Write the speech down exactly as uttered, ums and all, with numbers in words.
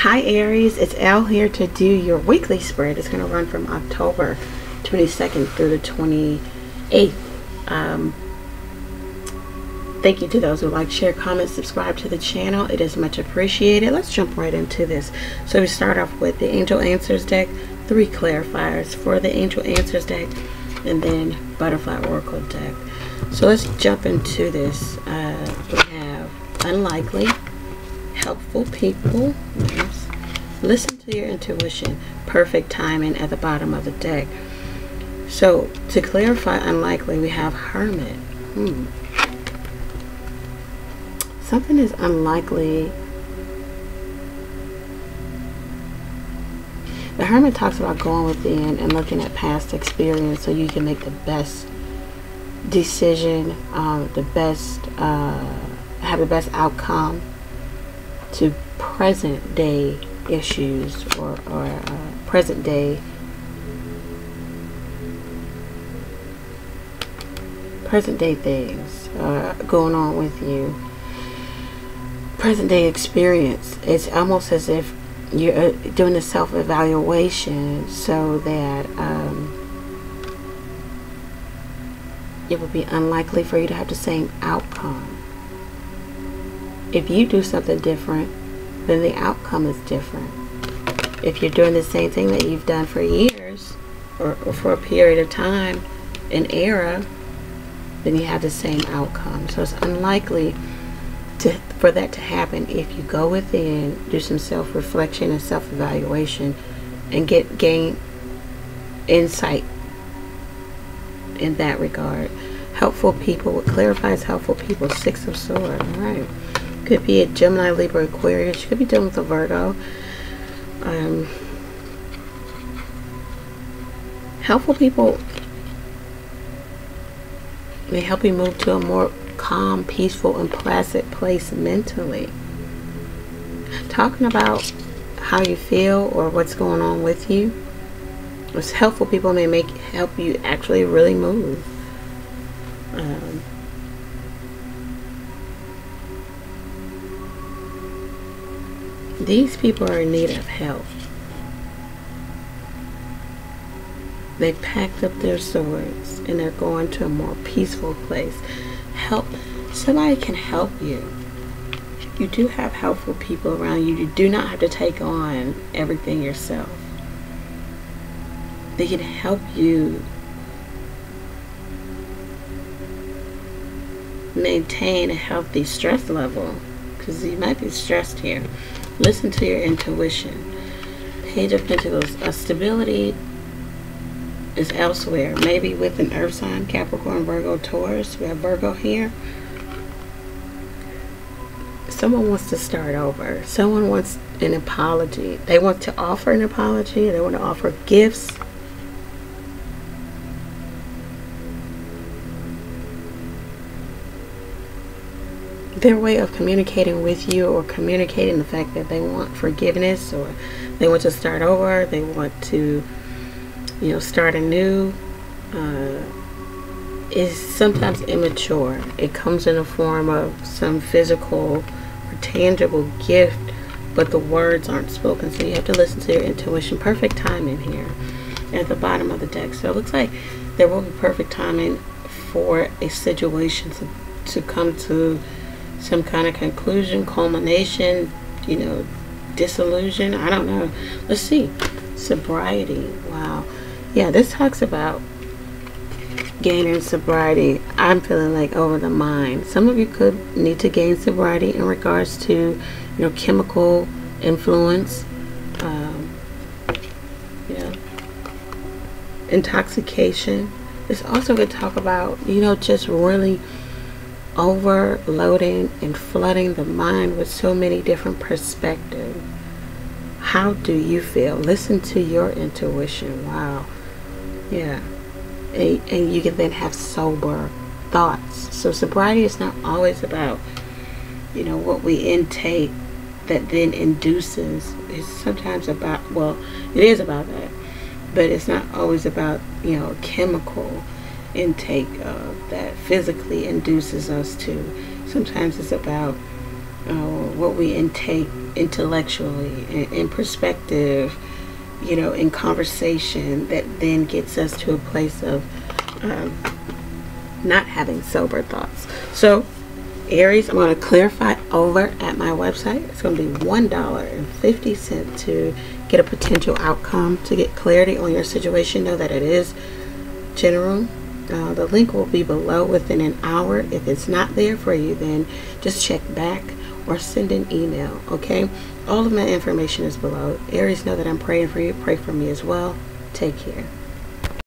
Hi Aries, it's Elle here to do your weekly spread. It's going to run from October twenty-second through the twenty-eighth. Um, thank you to those who like, share, comment, subscribe to the channel. It is much appreciated. Let's jump right into this. So we start off with the Angel Answers deck, three clarifiers for the Angel Answers deck, and then Butterfly Oracle deck. So let's jump into this. Uh, we have unlikely, helpful people, yes. Listen to your intuition, perfect timing at the bottom of the deck. So to clarify unlikely, we have Hermit. Hmm. Something is unlikely. The Hermit talks about going within and looking at past experience so you can make the best decision, uh, the best, uh, have the best outcome to present day issues or, or uh, present day present day things uh, going on with you, present day experience. It's almost as if you're doing a self-evaluation so that um, it would be unlikely for you to have the same outcome. If you do something different, then the outcome is different. If you're doing the same thing that you've done for years or, or for a period of time, an era, then you have the same outcome. So it's unlikely to, for that to happen if you go within, do some self-reflection and self-evaluation, and get gain insight in that regard. Helpful people, what clarifies helpful people? Six of swords, all right. Could be a Gemini, Libra, Aquarius. You could be dealing with a Virgo. Um, helpful people, they help you move to a more calm, peaceful, and placid place mentally. Talking about how you feel or what's going on with you. It's helpful people may make help you actually really move. Um, These people are in need of help. They packed up their swords and they're going to a more peaceful place. Help. Somebody can help you. You do have helpful people around you. You do not have to take on everything yourself. They can help you maintain a healthy stress level, because you might be stressed here. Listen to your intuition. Page of Pentacles. A stability is elsewhere. Maybe with an earth sign, Capricorn, Virgo, Taurus. We have Virgo here. Someone wants to start over. Someone wants an apology. They want to offer an apology. They want to offer gifts. Their way of communicating with you or communicating the fact that they want forgiveness or they want to start over, they want to, you know, start anew, uh, is sometimes immature. It comes in the form of some physical or tangible gift, but the words aren't spoken, so you have to listen to your intuition. Perfect timing here at the bottom of the deck. So it looks like there will be perfect timing for a situation to, to come to some kind of conclusion, culmination, you know, disillusion. I don't know. Let's see. Sobriety. Wow. Yeah, this talks about gaining sobriety. I'm feeling like over the mind. Some of you could need to gain sobriety in regards to, you know, chemical influence, um, you know, intoxication. This also could talk about, you know, just really overloading and flooding the mind with so many different perspectives. How do you feel? Listen to your intuition. Wow. Yeah. And, and you can then have sober thoughts. So sobriety is not always about, you know, what we intake that then induces. It's sometimes about, well, it is about that, but it's not always about, you know, chemical intake of that physically induces us to. Sometimes it's about uh, what we intake um, intellectually and in perspective, you know, in conversation, that then gets us to a place of um, not having sober thoughts. So Aries, I'm going to clarify over at my website. It's going to be one dollar and fifty cents to get a potential outcome, to get clarity on your situation. Know that it is general. Uh, the link will be below within an hour. If it's not there for you, then just check back or send an email, okay? All of my information is below. Aries, know that I'm praying for you. Pray for me as well. Take care.